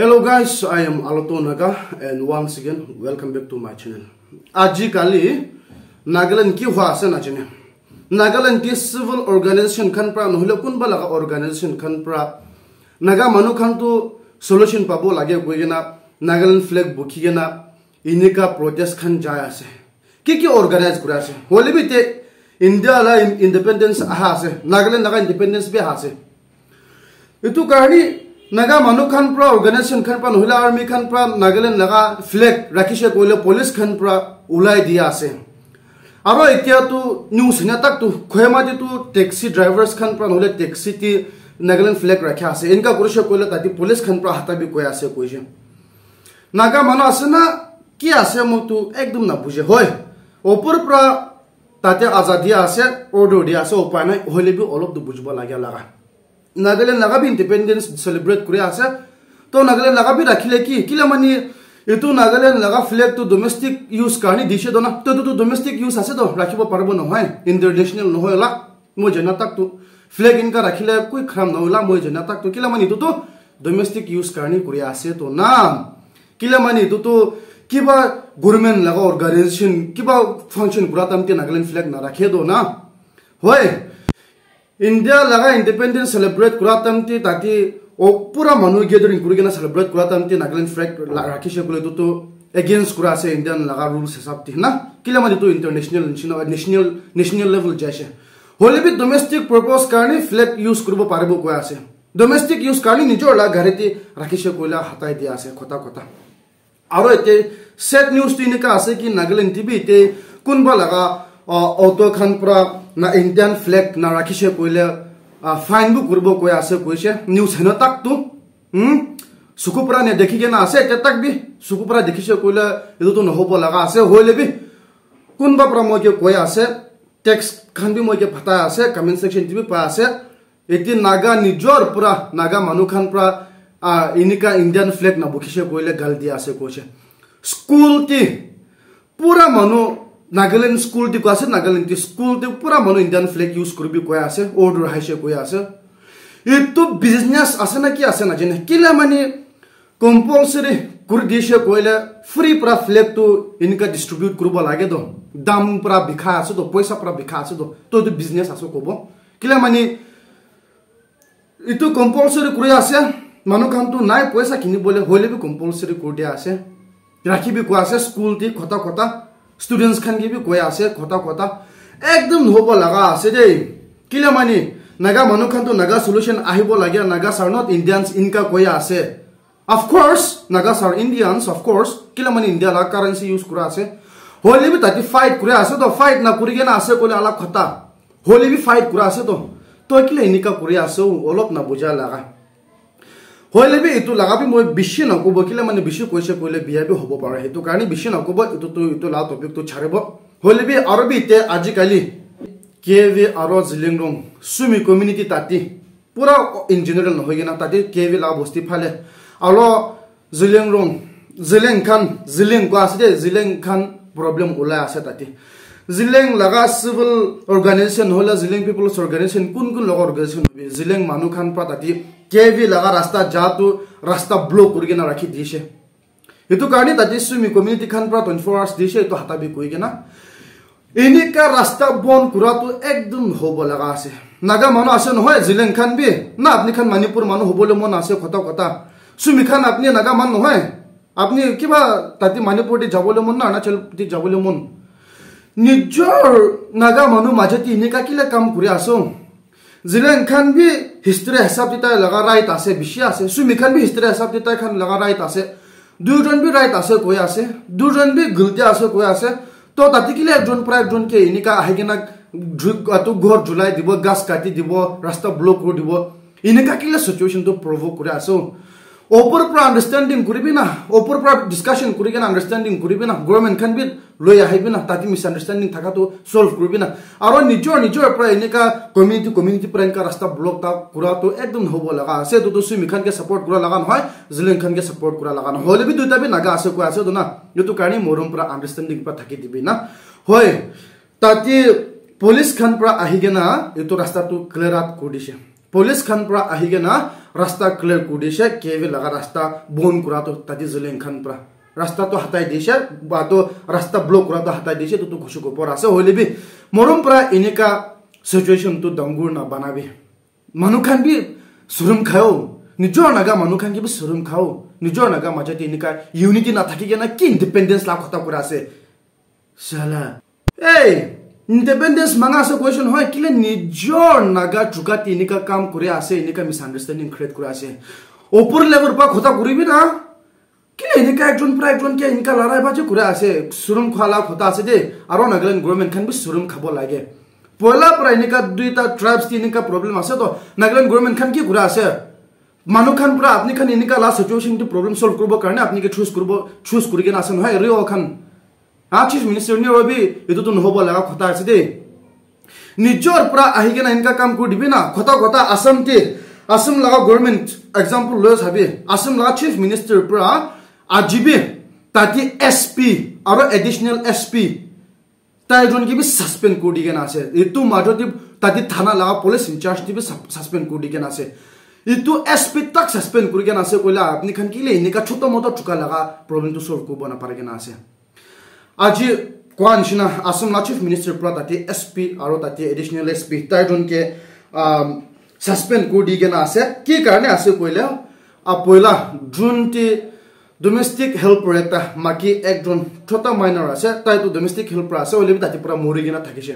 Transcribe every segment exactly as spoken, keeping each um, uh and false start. Hello guys, I am Aloto Naga and once again welcome back to my channel. Aji kali Nagaland ki huasa na channel. Nagaland ki civil organization kan pra nuhila kun balaga organization kan pra naga manu kan tu solution pabo lagi koi na Nagaland flag bukhi na ini ka protest kan jaya se. Ki ki organize kura se. Holi bi te India la independence aha se. Nagaland naga independence bi aha se. Itu karani naga manu khan pra organization khan pra nuhila army khan pra Nagaland naga flag rakhishe koile police khan pra ulai dia ase aro etia tu news na tak tu khoemati tu taxi drivers khan pra nuhile taxi ti Nagaland flag rakha ase inka kurishe koile tati police khan pra hata bi koi ase koije naga manu ase na ki ase mo tu ekdum na buje hoy opor pra tate azadi ase order dia ase upai nai hole bi olop tu bujba lagya laga Nagaland naga bi independence celebrate kuri ase to Nagaland naga bi rakhile ki kila mani etu Nagaland naga flag to domestic use karni dishe do na to to domestic use ase do rakhibo parbo no hoy international no hola mo jena tak to flag inka rakhile koi khram no hola mo jena tak to kila mani to to domestic use karni kuri ase to na kila mani to to kiba government laga organization kiba function kura tamte Nagaland flag na rakhe do na hoy India laga independence celebrate kuratamti tati o pura manu gathering kurigena celebrate kuratamti Nagaland flag rakhishe kule tu to against kurase Indian laga rules hisabti na kila mani tu international national national level jashe holi bi domestic purpose karne flag use kurbo paribo koi ase domestic use karne nijor la ghareti rakhishe koila hatai dia ase khota khota aro ete set news tu inika ase ki Nagaland ti bi te kunba laga auto khan pra na Indian flag na rakhishe koile fine bu kurbo koi ase koise news hena tak tu hm sukupra ne dekhige na ase te tak bi sukupra dekhishe koile edu to nohobo laga ase hoile bi kun ba promo ke koi ase text khan bi moje phata ase comment section ti bi pa ase eti naga nijor pura naga manu khan pra inika Indian flag na bukhishe koile gal dia ase koise school ti pura manu Nagaland school di kuasa Nagaland di school di pura mano Indian flag use kurbi kuya ase order haise kuya ase itu business ase na ki ase na jene kila mani compulsory kurdishe koile free pra flag to inka distribute kurbo lage do dam pra bikha ase do paisa pra bikha ase do to the business ase kobo kila mani itu compulsory kuya ase mano kan to nai paisa kini bole hole bi compulsory kurdia ase rakhi bi kuya ase school di khota khota students khan ki bi koi ase khota khota ekdum hobo laga ase de kila mani naga manu khan to naga solution ahibo lagya naga are not Indians inka koi ase of course naga are Indians of course kila mani India la currency use kura ase holi bi tati fight kura ase to fight na kuri gena ase kole ala khota holi bi fight kura ase to to kila inika kuri ase olop na buja laga holi bi itu laga bi moi bishi na kobo kila mani bishi koise koile biya bi hobo pare hetu karni bishi na kobo itu to itu la topic to charebo holi bi aro bi te aji kali kevi aro Zilin rong sumi community tati pura in general no hoigena tati kevi la bosti phale alo Zilin rong Zilin khan Zilin ko asde Zilin khan problem ulai ase tati Zilin laga civil organization hola Zilin people's organization kun kun log organization Zilin manu khan pra tati केवी लगा रास्ता जातु रास्ता ब्लॉक करके ना रखी दिशे इतु कारणी तजिसु मी कम्युनिटी खान प्रा चौबीस आवर्स दिशे तो हता भी कोई के ना इनिका रास्ता बन कुरा तो एकदम होबो लगा से नागा मानो आसे न होय Zilin खान भी ना अपनी खान मणिपुर मानो होबोले मन आसे खता खता सुमी खान अपनी नागा मान न होय अपनी किबा ताती मणिपुर ती जाबोले मन ना अरुणाचल ती जाबोले मन निजर नागा मानो माजेती इनिका किले काम कुरे आसो Zilin khan bi history hisab ditai laga right ase bishi ase sumi khan bi history hisab ditai khan laga right ase dujon bi right ase koi ase dujon bi gulti ase koi ase to tatikile ekjon pra ekjon ke inika ahigena atu ghor julai dibo gas kati dibo rasta block kor dibo inika kile situation to provoke kore ase opor pra understanding kuribina opor pra discussion kurigena understanding kuribina government khan bi loya haibina tati misunderstanding thaka to solve kuribina aro nijor nijor pra inika community community pra inka rasta block ta kura to ekdum hobo laga ase to to sumi khan ke support kura lagan hoy Zilin khan ke support kura lagan hole bi duita bi naga ase ko ase do na yutu karni morom pra understanding pra thaki dibina hoy tati police khan pra ahigena yutu rasta to clear up kurdishe police खन पर आहिगे ना रास्ता क्लियर कुदेश केवे लगा रास्ता बोन कुरा तो तजी जिलेन खन पर रास्ता तो हटाई देशे बातो रास्ता ब्लॉक कुरा तो हटाई देशे तो तो खुश को पर आसे होले भी मोरम पर इनेका सिचुएशन तो दंगुर ना बनावे मनुखान भी सुरम खाओ निजो नगा मनुखान की भी सुरम खाओ निजो नगा मजाते इनेका यूनिटी ना थकीगे ना कि इंडिपेंडेंस ला खता कुरा से साला ए Independence mangasa question hoy kile nijor naga chukati inika kam kore ase inika misunderstanding create kore ase opor level pa khota kuribi na kile inika ekjon pra ekjon ke inika larai baje kore ase surum khala khota ase de aro Nagaland government khan bi surum khabo lage pola pra inika duita tribes inika problem ase to Nagaland government khan ki kore ase manu khan pra apni khan inika la situation to problem solve kurbo karne apni ke choose kurbo choose kurige na ase hoy rio khan आचिस minister ने रबी एतो तो नहोबो लगा खता आसे दे निजोर पुरा आहिगे ना इनका काम को दिबे ना खता खता असम के असम लगा गवर्नमेंट एग्जांपल लस हबे असम लगा चीफ मिनिस्टर पुरा आजिबे ताकि एसपी और एडिशनल एसपी ताइजोन के भी सस्पेंड को दिगे ना से एतो माजोति ताकि थाना लगा पुलिस इंचार्ज दिबे सस्पेंड को दिगे ना से एतो एसपी तक सस्पेंड करके ना से कोला अपनी खन के लिए इनका छोटा मोटा चुका लगा प्रॉब्लम तो सॉल्व को बना पारेगे ना से Aji kwan shina asum la chief minister pra tati S P aro tati additional S P taijon ke um, suspend ko dige na ase ki karne ase koila apoila jun ti domestic helper eta maki ekjon chota minor ase tai to domestic helper ase ole tati pura mori gena thakise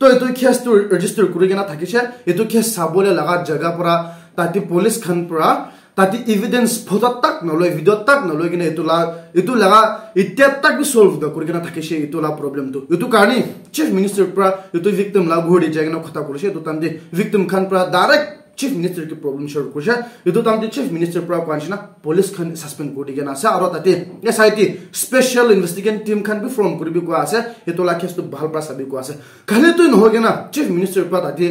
to etu case to register kuri gena thakise etu case sabole laga jaga pura tati police khan pura ताती evidence photo तक नलोय वीडियो तक नलोय किने इतुला इतुला इत्या तक भी सॉल्व द करगना थाकेशे इतुला प्रॉब्लम तो इतु कारणी चीफ मिनिस्टर प्रा इतु विक्टिम ला घोडी जागना खता करशे तो तंदे विक्टिम खान प्रा डायरेक्ट चीफ मिनिस्टर की प्रॉब्लम सॉल्व करशे इतु तंदे चीफ मिनिस्टर प्रा कांशना पुलिस खान सस्पेंड कोडिगना सा आरो ताते एसआईटी स्पेशल इन्वेस्टिगेशन टीम खान भी फॉर्म करबि को आसे इतुला केस तो भाल प्रा सबि को आसे खाली तो नहोगेना चीफ मिनिस्टर प्रा ताते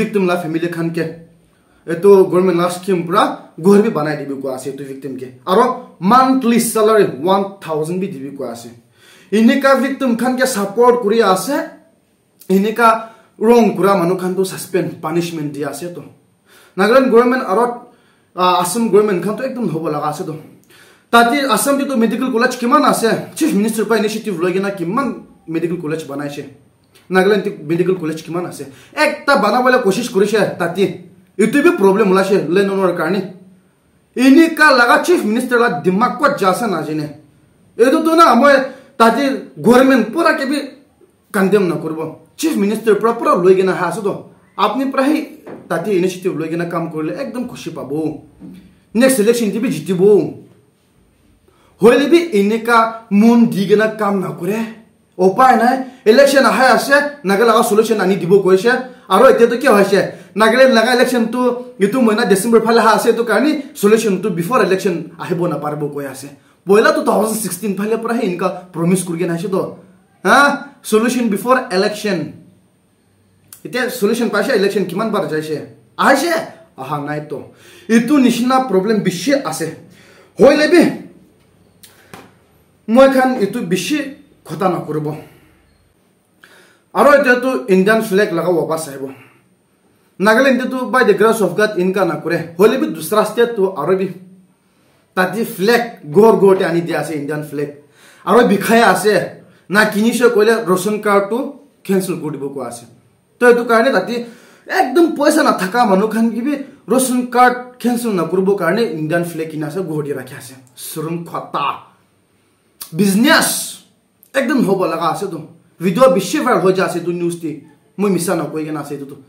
विक्टिम ला फैमिली खान के एतो गवर्नमेंट लास्ट स्कीम पुरा घर भी बनाई दिबि को आसे तो विक्टिम के आरो मंथली सैलरी one thousand भी दिबि को आसे इनेका विक्टिम खान के सपोर्ट करि आसे इनेका रोंग कुरा मानु खान तो सस्पेंड पनिशमेंट दि आसे तो नागालैंड गवर्नमेंट आरो असम गवर्नमेंट खान तो एकदम होबो लगा आसे तो ताति असम तो मेडिकल कॉलेज किमान आसे चीफ मिनिस्टर पा इनिशिएटिव लगिना किमान मेडिकल कॉलेज बनाइसे नागालैंड मेडिकल कॉलेज किमान आसे एकटा बनाबोला कोशिश करिसे ताति इतु भी प्रॉब्लम होला छे लेन ओनर कारणी इनिका लगा चीफ मिनिस्टर ला दिमाग को जासा ना जिने एदो तो ना मय ताजे गवर्नमेंट पूरा के भी कंडेम ना करबो चीफ मिनिस्टर प्रॉपर लइगेना हासो तो आपनि प्राय ताजे इनिशिएटिव लइगेना काम करले एकदम खुशी पाबो नेक्स्ट इलेक्शन दिबि जितिबो होले भी इनिका मन दिगेना काम ना करे उपाय ना इलेक्शन हाय आसे नगालगा सॉल्यूशन आनी दिबो कइसे आरो एते तो के होइसे Nagaland laga election to itu mana December phala hase to karni solution to before election ahibo na parbo koi hase boila to twenty sixteen phala pura hi inka promise kurge na hase to ha solution before election ite solution pasha election kiman bar jaise ahse aha nai to itu nishna problem bishi ase hoile bi moi khan itu bishi khota na korbo aro ite to Indian flag laga wapas ahibo Nagaland itu by the grace of God inka na kore hole bi dusra state to arabi tati flag gor gote ani dia ase Indian flag aro bikhaya ase na kinisho koile ration card to cancel koribo ko ase to etu karone tati ekdom paisa na thaka manu khan ki bi ration card cancel na koribo karone Indian flag ina ase godi rakhi ase surum khata business ekdom hobo laga ase to video bishwe viral ho ja ase to news ti moi misa na koi gena ase to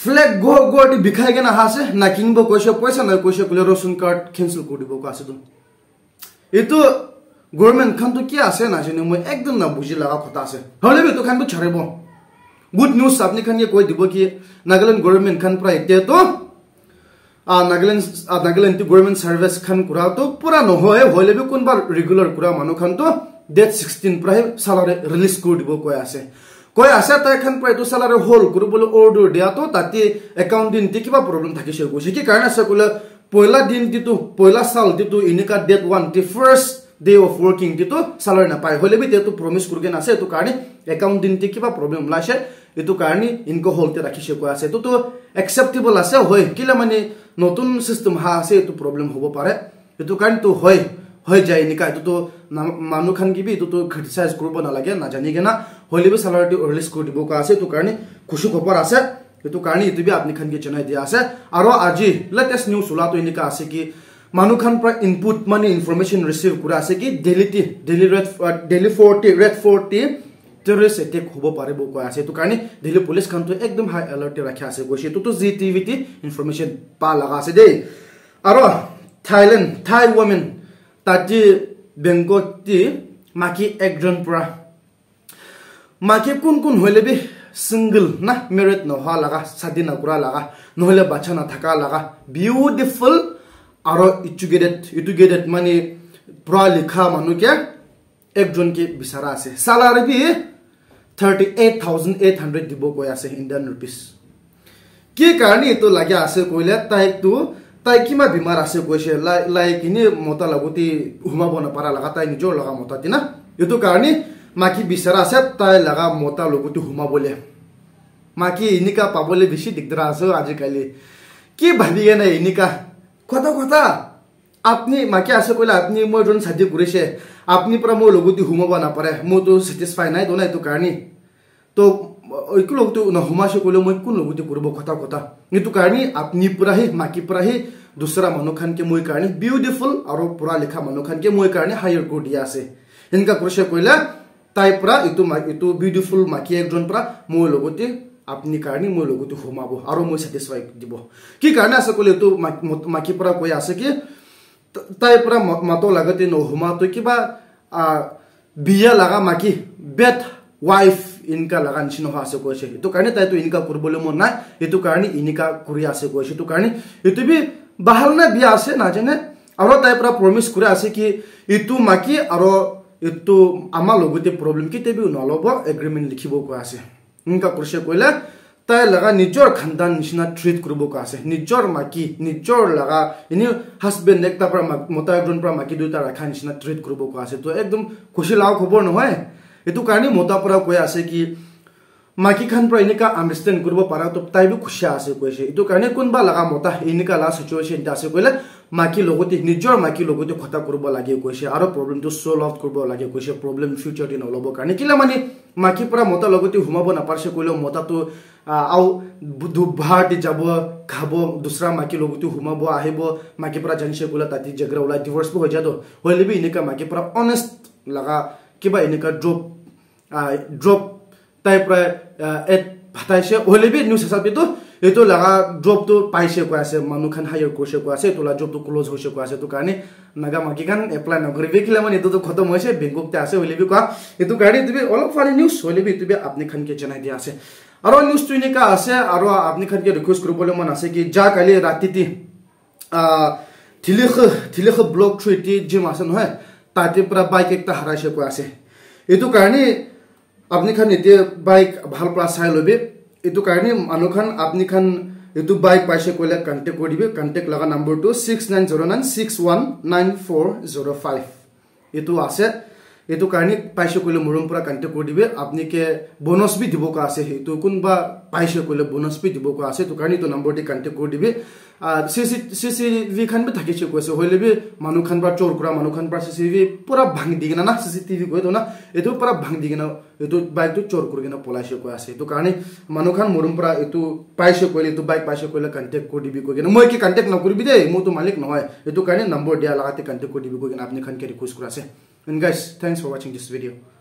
flag गो गोटी बिखाय के ना हासे ना किंगबो कोशो पैसा ना कोशो कुले रोशन कार्ड कैंसिल कोडिबो कासे तो एतो गवर्नमेंट खान तो के आसे ना जने म एकदम ना बुझि लगा खता आसे हले बे तो खान बो छरेबो गुड न्यूज आपनि खान के कोइ दिबो कि नागालैंड गवर्नमेंट खान प्राय ते तो आ नागालैंड आ नागालैंड ती गवर्नमेंट सर्विस खान कुरा तो पूरा न होए होले बे कोन बार रेगुलर कुरा मानु खान तो डेट sixteen प्राय सलारे रिलीज कोडिबो कोइ आसे कोई आशा तय खन पर तो साला रे होल गुरु बोलो ऑर्डर दिया तो ताती अकाउंट दिन ती किबा प्रॉब्लम थाकी से गोसी के कारण से कोला पहिला दिन ती तो पहिला साल ती तो इनका डेट वन ती फर्स्ट डे ऑफ वर्किंग ती तो साला ना पाए होले भी ते तो प्रॉमिस करके ना से तो कारण अकाउंट दिन ती किबा प्रॉब्लम लासे itu karena inko holte rakhi sheko ase itu to acceptable ase hoy kila mane notun system ha ase itu problem hobo pare itu karena to hoy hoy jai nika itu to manu khan ki bi itu to criticize koribo na lage na jani ke na holibe salary release kori dibo ka ase itu karena khushi khopor ase itu karena itu bi apni khan ke janai dia ase aro aji latest news sula to nika ase ki Manukan pra input money information receive kura ase ki daily daily red daily forty red forty terrorist attack hobo pare bo koi ase to karne daily police khan to ekdom high alert rakhi ase goise to to Zee Tee Vee ti information pa laga ase dei aro Thailand Thai women taji Bangkok ti maki ekjon pra maki kun kun hoile bi single na married no ha laga shadi na kura laga no hole bacha na thaka laga beautiful Aro educated, educated mani pralikha manu kya ekjon ke bisara ase salary bi thirty-eight thousand eight hundred dibo koi ase Indian rupees ki karne etu lage ase koile tai tu tai ki ma bimar ase koise like ini mota laguti huma bona para laga tai nijo laga mota tina etu karne maki bisara ase tai laga mota laguti huma bole maki inika pabole bishi dikdra ase ajikali ki bhabiye na inika Kota kota, apni maki ase koila apni moi jon shadi korise, apni pra moi logoti humaba napare, moi to satisfy nai dona etu karne, to oiku log to nahumashe koile moi kun logoti koribo kota kota, etu karne apni pra hi maki pra hi dusra manu khan ke moi karne beautiful aro pura likha manu khan ke moi karne higher code dia ase, inka korise koila tai pra itu itu beautiful maki ekjon pra moi logoti apni karni moi logotu humabo aro moi satisfy dibo ki karne ase kole tu maki pra koi ase ki tai pra mato lagate no huma to kiba biya laga maki bet wife inka laga nishino ase koise itu karne tai tu inka korbole mon nai itu karne inika kuri ase koise itu karne itu bi bahal na biya ase na jane aro tai pra promise kuri ase ki itu maki aro itu ama logote problem ki tebi nolobo agreement likhibo koi ase Inka kurse koila tai laga nijor khandan nishna treat kuribo ka ase nijor maki nijor laga ini husband ekta pra mota ekjon pra maki duita rakha nishna treat kuribo ka ase to ekdom khushi lao khobor nohoy etu karne mota pra koi ase ki maki khan pra inika understand kuribo para to tai bi khushi ase koise etu karne kunba laga mota inika la situation ta ase koila maki logoti nijor maki logoti khota kuribo lage koise aro problem to solve out kuribo lage koise problem future din olobo karne kila mani মাকি পৰা মতা লগতে হুমাব নাপাৰছে কইলো মতাটো আও দুভাটি যাব খাব দুসরা মাকি লগতে হুমাব আহিব মাকি পৰা জানিছে কইলা তাতি জগৰা ওলাই ডিভোর্স হৈ যাদো হলিবি ইনকা মাকি পৰা অনেস্ট লাগা কিবা ইনকা ড্রপ ড্রপ তাই পৰা এট ভাতাইছে হলিবি নিউজ হিচাপেতো এটো লাগা ড্রপ তো পাইছে কই আছে মানুখান হায়াৰ কৰিছে কই আছে তোলা জব তো ক্লোজ হৈছে কই আছে তো কাৰণে নাগা মাকি খান এপ্লাই নকৰিবি কিলা মানে এটো তো খতম হৈছে বেংকতে আছে হলিবি কোৱা এটো কাৰণে তুমি অলপ ফানি নিউজ হলিবি তুমি আপনি খান কে জনাই দিয়া আছে আৰু নিউজ তুই নিকা আছে আৰু আপনি খান কে ৰিকুৱেষ্ট কৰিবলৈ মন আছে কি যা কালি ৰাতিতি আ থিলিখ থিলিখ ব্লক থ্ৰিটি জিম আছে নহয় তাতে পৰা বাইক একটা হাৰাইছে কই আছে এটো কাৰণে আপনি খান এতিয়া বাইক ভাল পৰা চাই লবি Itu karena manukan apni khan itu baik paise koila contact koribe contact laga number to six nine zero nine six one nine four zero five itu ase itu karena paise koila murum pura contact koribe apni ke bonus bi dibo ka ase itu kunba paise koila bonus bi dibo ka ase to karena itu number ti contact koribe C C T V khan bi thake cheko ase hoile bi manukan pra chor kura manukan pra C C T V pura bhang digena na C C T V koi to na itu pura bhang digena itu baik itu chor kurgena polaishe koi ase itu karne manukan murumpra itu paise koi itu baik paise koi la contact koi dibi koi gena moi ki contact na kuribi de mo to malik noy itu karne number dia lagate contact koi dibi koi gena apni khan ke request kura ase and guys thanks for watching this video